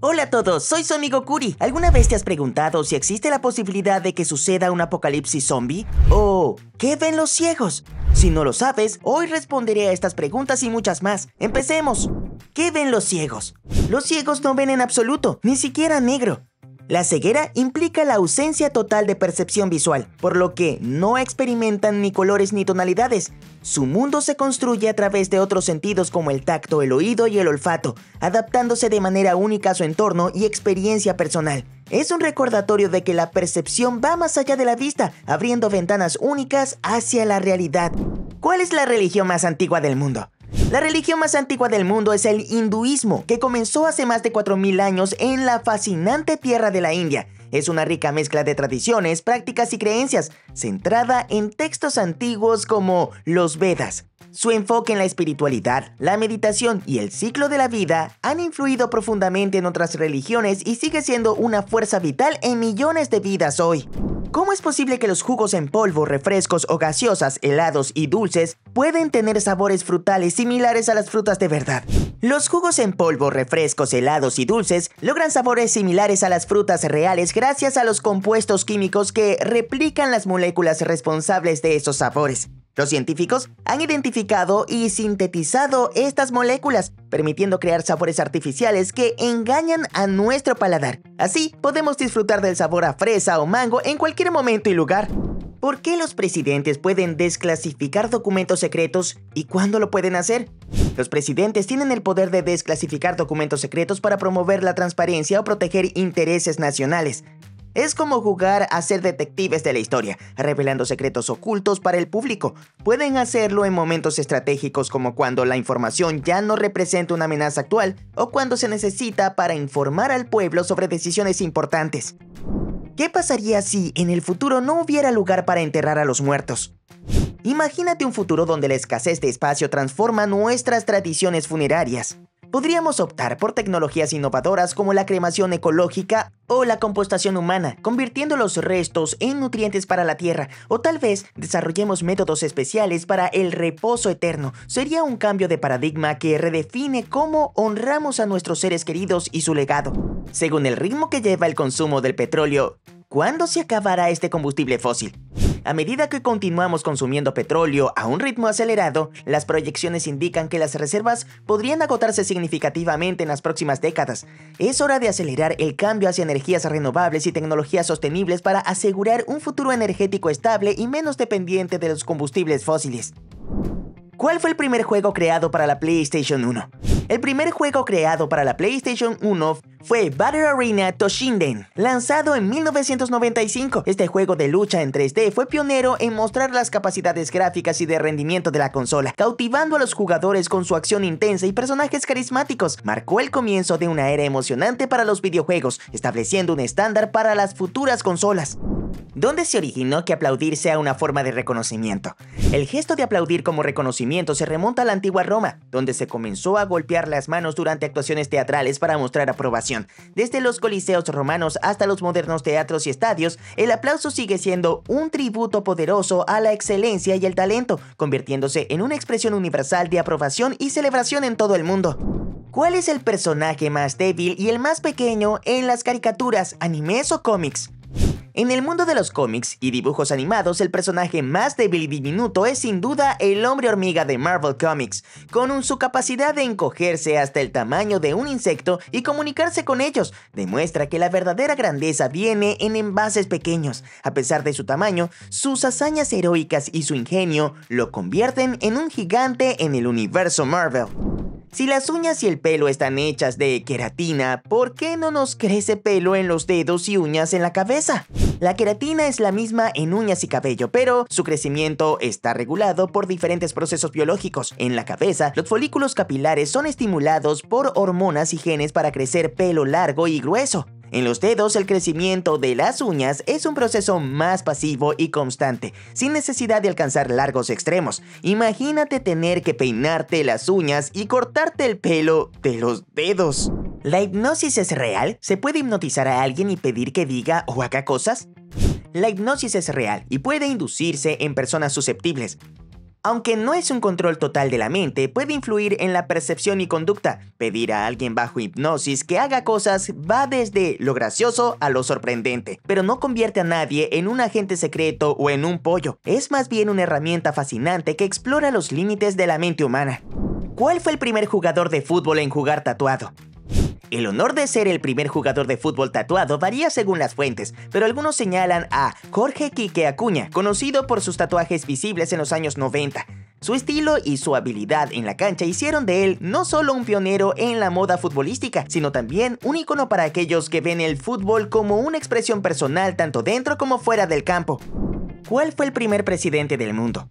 Hola a todos, soy su amigo Curi. ¿Alguna vez te has preguntado si existe la posibilidad de que suceda un apocalipsis zombie? ¿O qué ven los ciegos? Si no lo sabes, hoy responderé a estas preguntas y muchas más. ¡Empecemos! ¿Qué ven los ciegos? Los ciegos no ven en absoluto, ni siquiera negro. La ceguera implica la ausencia total de percepción visual, por lo que no experimentan ni colores ni tonalidades. Su mundo se construye a través de otros sentidos como el tacto, el oído y el olfato, adaptándose de manera única a su entorno y experiencia personal. Es un recordatorio de que la percepción va más allá de la vista, abriendo ventanas únicas hacia la realidad. ¿Cuál es la religión más antigua del mundo? La religión más antigua del mundo es el hinduismo, que comenzó hace más de 4000 años en la fascinante tierra de la India. Es una rica mezcla de tradiciones, prácticas y creencias, centrada en textos antiguos como los Vedas. Su enfoque en la espiritualidad, la meditación y el ciclo de la vida han influido profundamente en otras religiones y sigue siendo una fuerza vital en millones de vidas hoy. ¿Cómo es posible que los jugos en polvo, refrescos o gaseosas, helados y dulces pueden tener sabores frutales similares a las frutas de verdad? Los jugos en polvo, refrescos, helados y dulces logran sabores similares a las frutas reales gracias a los compuestos químicos que replican las moléculas responsables de esos sabores. Los científicos han identificado y sintetizado estas moléculas, permitiendo crear sabores artificiales que engañan a nuestro paladar. Así, podemos disfrutar del sabor a fresa o mango en cualquier momento y lugar. ¿Por qué los presidentes pueden desclasificar documentos secretos y cuándo lo pueden hacer? Los presidentes tienen el poder de desclasificar documentos secretos para promover la transparencia o proteger intereses nacionales. Es como jugar a ser detectives de la historia, revelando secretos ocultos para el público. Pueden hacerlo en momentos estratégicos como cuando la información ya no representa una amenaza actual o cuando se necesita para informar al pueblo sobre decisiones importantes. ¿Qué pasaría si en el futuro no hubiera lugar para enterrar a los muertos? Imagínate un futuro donde la escasez de espacio transforma nuestras tradiciones funerarias. Podríamos optar por tecnologías innovadoras como la cremación ecológica o la compostación humana, convirtiendo los restos en nutrientes para la tierra, o tal vez desarrollemos métodos especiales para el reposo eterno. Sería un cambio de paradigma que redefine cómo honramos a nuestros seres queridos y su legado. Según el ritmo que lleva el consumo del petróleo, ¿cuándo se acabará este combustible fósil? A medida que continuamos consumiendo petróleo a un ritmo acelerado, las proyecciones indican que las reservas podrían agotarse significativamente en las próximas décadas. Es hora de acelerar el cambio hacia energías renovables y tecnologías sostenibles para asegurar un futuro energético estable y menos dependiente de los combustibles fósiles. ¿Cuál fue el primer juego creado para la PlayStation 1? El primer juego creado para la PlayStation 1 fue Battle Arena Toshinden, lanzado en 1995. Este juego de lucha en 3D fue pionero en mostrar las capacidades gráficas y de rendimiento de la consola, cautivando a los jugadores con su acción intensa y personajes carismáticos. Marcó el comienzo de una era emocionante para los videojuegos, estableciendo un estándar para las futuras consolas. ¿Dónde se originó que aplaudir sea una forma de reconocimiento? El gesto de aplaudir como reconocimiento se remonta a la antigua Roma, donde se comenzó a golpear las manos durante actuaciones teatrales para mostrar aprobación. Desde los coliseos romanos hasta los modernos teatros y estadios, el aplauso sigue siendo un tributo poderoso a la excelencia y el talento, convirtiéndose en una expresión universal de aprobación y celebración en todo el mundo. ¿Cuál es el personaje más débil y el más pequeño en las caricaturas, animes o cómics? En el mundo de los cómics y dibujos animados, el personaje más débil y diminuto es sin duda el hombre hormiga de Marvel Comics, con su capacidad de encogerse hasta el tamaño de un insecto y comunicarse con ellos. Demuestra que la verdadera grandeza viene en envases pequeños. A pesar de su tamaño, sus hazañas heroicas y su ingenio lo convierten en un gigante en el universo Marvel. Si las uñas y el pelo están hechas de queratina, ¿por qué no nos crece pelo en los dedos y uñas en la cabeza? La queratina es la misma en uñas y cabello, pero su crecimiento está regulado por diferentes procesos biológicos. En la cabeza, los folículos capilares son estimulados por hormonas y genes para crecer pelo largo y grueso. En los dedos, el crecimiento de las uñas es un proceso más pasivo y constante, sin necesidad de alcanzar largos extremos. Imagínate tener que peinarte las uñas y cortarte el pelo de los dedos. ¿La hipnosis es real? ¿Se puede hipnotizar a alguien y pedir que diga o haga cosas? La hipnosis es real y puede inducirse en personas susceptibles. Aunque no es un control total de la mente, puede influir en la percepción y conducta. Pedir a alguien bajo hipnosis que haga cosas va desde lo gracioso a lo sorprendente, pero no convierte a nadie en un agente secreto o en un pollo. Es más bien una herramienta fascinante que explora los límites de la mente humana. ¿Cuál fue el primer jugador de fútbol en jugar tatuado? El honor de ser el primer jugador de fútbol tatuado varía según las fuentes, pero algunos señalan a Jorge Quike Acuña, conocido por sus tatuajes visibles en los años 90. Su estilo y su habilidad en la cancha hicieron de él no solo un pionero en la moda futbolística, sino también un ícono para aquellos que ven el fútbol como una expresión personal tanto dentro como fuera del campo. ¿Cuál fue el primer presidente del mundo?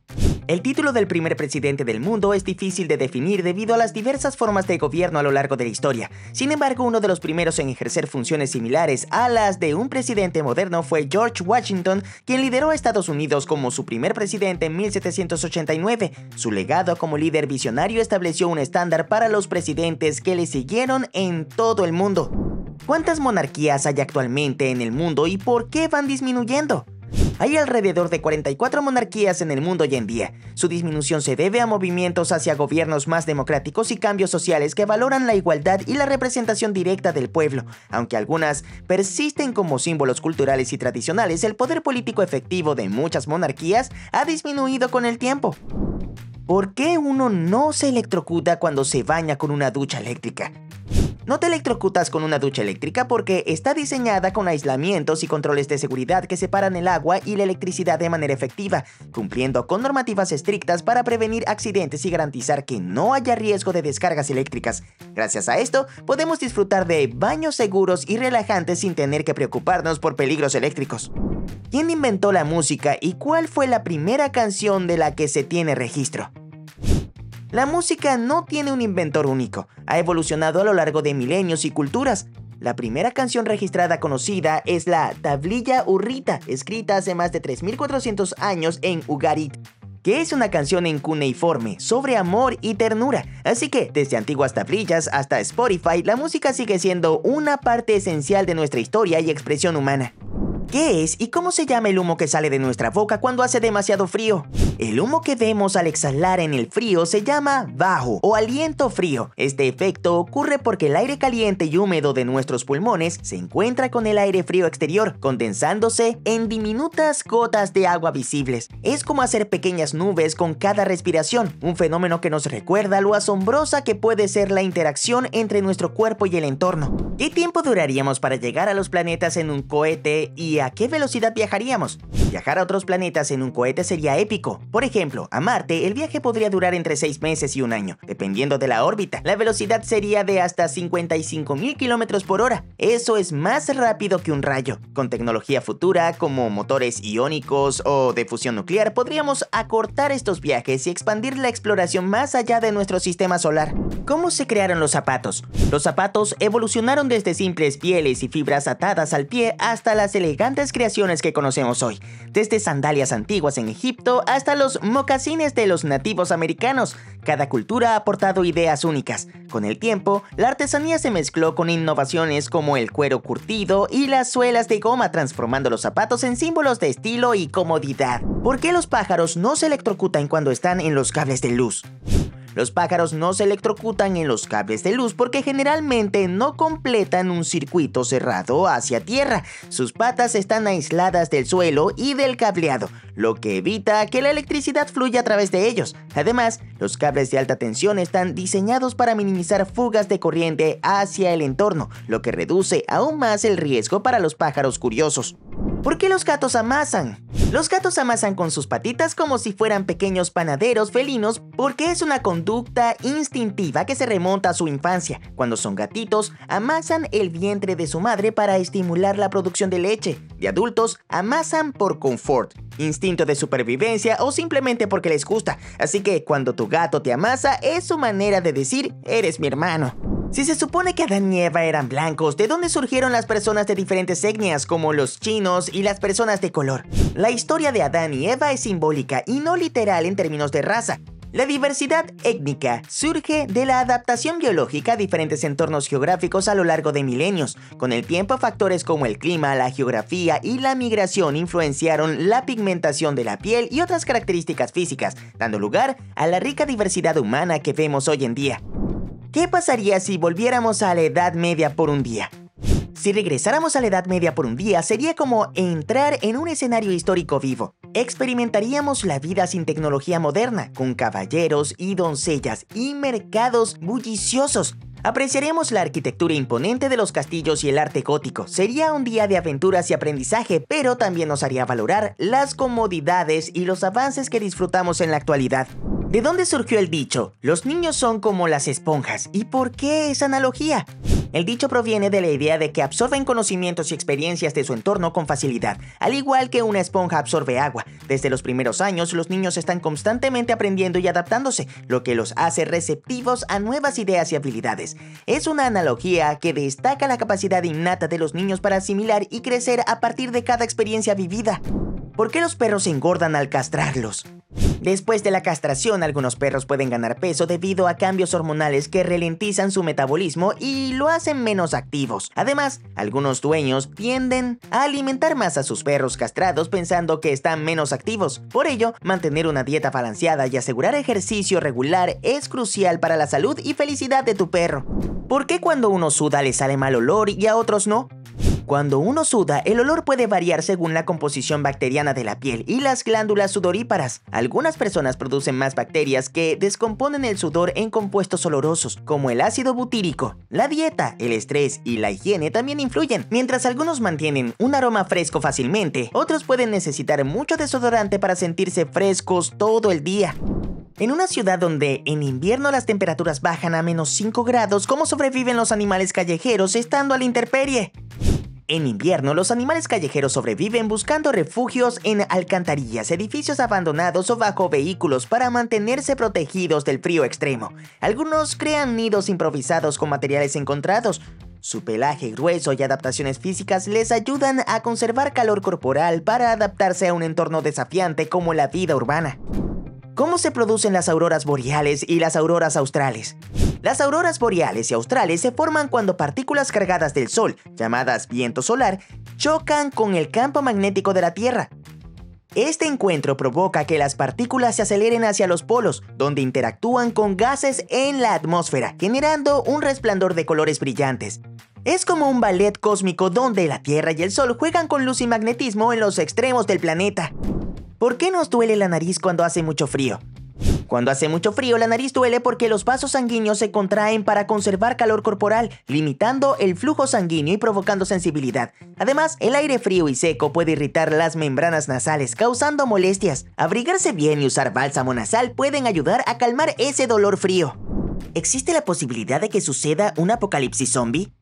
El título del primer presidente del mundo es difícil de definir debido a las diversas formas de gobierno a lo largo de la historia. Sin embargo, uno de los primeros en ejercer funciones similares a las de un presidente moderno fue George Washington, quien lideró a Estados Unidos como su primer presidente en 1789. Su legado como líder visionario estableció un estándar para los presidentes que le siguieron en todo el mundo. ¿Cuántas monarquías hay actualmente en el mundo y por qué van disminuyendo? Hay alrededor de 44 monarquías en el mundo hoy en día. Su disminución se debe a movimientos hacia gobiernos más democráticos y cambios sociales que valoran la igualdad y la representación directa del pueblo. Aunque algunas persisten como símbolos culturales y tradicionales, el poder político efectivo de muchas monarquías ha disminuido con el tiempo. ¿Por qué uno no se electrocuta cuando se baña con una ducha eléctrica? No te electrocutas con una ducha eléctrica porque está diseñada con aislamientos y controles de seguridad que separan el agua y la electricidad de manera efectiva, cumpliendo con normativas estrictas para prevenir accidentes y garantizar que no haya riesgo de descargas eléctricas. Gracias a esto, podemos disfrutar de baños seguros y relajantes sin tener que preocuparnos por peligros eléctricos. ¿Quién inventó la música y cuál fue la primera canción de la que se tiene registro? La música no tiene un inventor único, ha evolucionado a lo largo de milenios y culturas. La primera canción registrada conocida es la Tablilla Hurrita, escrita hace más de 3.400 años en Ugarit, que es una canción en cuneiforme, sobre amor y ternura. Así que, desde antiguas tablillas hasta Spotify, la música sigue siendo una parte esencial de nuestra historia y expresión humana. ¿Qué es y cómo se llama el humo que sale de nuestra boca cuando hace demasiado frío? El humo que vemos al exhalar en el frío se llama baho o aliento frío. Este efecto ocurre porque el aire caliente y húmedo de nuestros pulmones se encuentra con el aire frío exterior, condensándose en diminutas gotas de agua visibles. Es como hacer pequeñas nubes con cada respiración, un fenómeno que nos recuerda lo asombrosa que puede ser la interacción entre nuestro cuerpo y el entorno. ¿Qué tiempo duraríamos para llegar a los planetas en un cohete y ¿a qué velocidad viajaríamos? Viajar a otros planetas en un cohete sería épico. Por ejemplo, a Marte el viaje podría durar entre 6 meses y un año, dependiendo de la órbita. La velocidad sería de hasta 55.000 kilómetros por hora. Eso es más rápido que un rayo. Con tecnología futura, como motores iónicos o de fusión nuclear, podríamos acortar estos viajes y expandir la exploración más allá de nuestro sistema solar. ¿Cómo se crearon los zapatos? Los zapatos evolucionaron desde simples pieles y fibras atadas al pie hasta las elegantes creaciones que conocemos hoy, desde sandalias antiguas en Egipto hasta los mocasines de los nativos americanos. Cada cultura ha aportado ideas únicas. Con el tiempo, la artesanía se mezcló con innovaciones como el cuero curtido y las suelas de goma, transformando los zapatos en símbolos de estilo y comodidad. ¿Por qué los pájaros no se electrocutan cuando están en los cables de luz? Los pájaros no se electrocutan en los cables de luz porque generalmente no completan un circuito cerrado hacia tierra. Sus patas están aisladas del suelo y del cableado, lo que evita que la electricidad fluya a través de ellos. Además, los cables de alta tensión están diseñados para minimizar fugas de corriente hacia el entorno, lo que reduce aún más el riesgo para los pájaros curiosos. ¿Por qué los gatos amasan? Los gatos amasan con sus patitas como si fueran pequeños panaderos felinos porque es una conducta instintiva que se remonta a su infancia. Cuando son gatitos, amasan el vientre de su madre para estimular la producción de leche. De adultos, amasan por confort, instinto de supervivencia o simplemente porque les gusta. Así que cuando tu gato te amasa, es su manera de decir, eres mi hermano. Si se supone que Adán y Eva eran blancos, ¿de dónde surgieron las personas de diferentes etnias como los chinos y las personas de color? La historia de Adán y Eva es simbólica y no literal en términos de raza. La diversidad étnica surge de la adaptación biológica a diferentes entornos geográficos a lo largo de milenios. Con el tiempo, factores como el clima, la geografía y la migración influenciaron la pigmentación de la piel y otras características físicas, dando lugar a la rica diversidad humana que vemos hoy en día. ¿Qué pasaría si volviéramos a la Edad Media por un día? Si regresáramos a la Edad Media por un día, sería como entrar en un escenario histórico vivo. Experimentaríamos la vida sin tecnología moderna, con caballeros y doncellas y mercados bulliciosos. Apreciaremos la arquitectura imponente de los castillos y el arte gótico. Sería un día de aventuras y aprendizaje, pero también nos haría valorar las comodidades y los avances que disfrutamos en la actualidad. ¿De dónde surgió el dicho? Los niños son como las esponjas. ¿Y por qué esa analogía? El dicho proviene de la idea de que absorben conocimientos y experiencias de su entorno con facilidad, al igual que una esponja absorbe agua. Desde los primeros años, los niños están constantemente aprendiendo y adaptándose, lo que los hace receptivos a nuevas ideas y habilidades. Es una analogía que destaca la capacidad innata de los niños para asimilar y crecer a partir de cada experiencia vivida. ¿Por qué los perros se engordan al castrarlos? Después de la castración, algunos perros pueden ganar peso debido a cambios hormonales que ralentizan su metabolismo y lo hacen menos activos. Además, algunos dueños tienden a alimentar más a sus perros castrados pensando que están menos activos. Por ello, mantener una dieta balanceada y asegurar ejercicio regular es crucial para la salud y felicidad de tu perro. ¿Por qué cuando uno suda le sale mal olor y a otros no? Cuando uno suda, el olor puede variar según la composición bacteriana de la piel y las glándulas sudoríparas. Algunas personas producen más bacterias que descomponen el sudor en compuestos olorosos, como el ácido butírico. La dieta, el estrés y la higiene también influyen. Mientras algunos mantienen un aroma fresco fácilmente, otros pueden necesitar mucho desodorante para sentirse frescos todo el día. En una ciudad donde en invierno las temperaturas bajan a menos 5 grados, ¿cómo sobreviven los animales callejeros estando a la intemperie? En invierno, los animales callejeros sobreviven buscando refugios en alcantarillas, edificios abandonados o bajo vehículos para mantenerse protegidos del frío extremo. Algunos crean nidos improvisados con materiales encontrados. Su pelaje grueso y adaptaciones físicas les ayudan a conservar calor corporal para adaptarse a un entorno desafiante como la vida urbana. ¿Cómo se producen las auroras boreales y las auroras australes? Las auroras boreales y australes se forman cuando partículas cargadas del Sol, llamadas viento solar, chocan con el campo magnético de la Tierra. Este encuentro provoca que las partículas se aceleren hacia los polos, donde interactúan con gases en la atmósfera, generando un resplandor de colores brillantes. Es como un ballet cósmico donde la Tierra y el Sol juegan con luz y magnetismo en los extremos del planeta. ¿Por qué nos duele la nariz cuando hace mucho frío? Cuando hace mucho frío, la nariz duele porque los vasos sanguíneos se contraen para conservar calor corporal, limitando el flujo sanguíneo y provocando sensibilidad. Además, el aire frío y seco puede irritar las membranas nasales, causando molestias. Abrigarse bien y usar bálsamo nasal pueden ayudar a calmar ese dolor frío. ¿Existe la posibilidad de que suceda un apocalipsis zombie?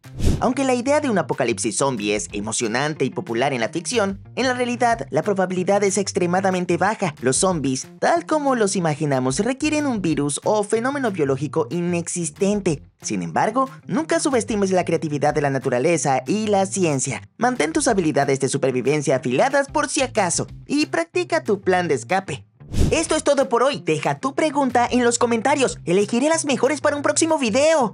Aunque la idea de un apocalipsis zombie es emocionante y popular en la ficción, en la realidad la probabilidad es extremadamente baja. Los zombies, tal como los imaginamos, requieren un virus o fenómeno biológico inexistente. Sin embargo, nunca subestimes la creatividad de la naturaleza y la ciencia. Mantén tus habilidades de supervivencia afiladas por si acaso y practica tu plan de escape. Esto es todo por hoy. Deja tu pregunta en los comentarios. Elegiré las mejores para un próximo video.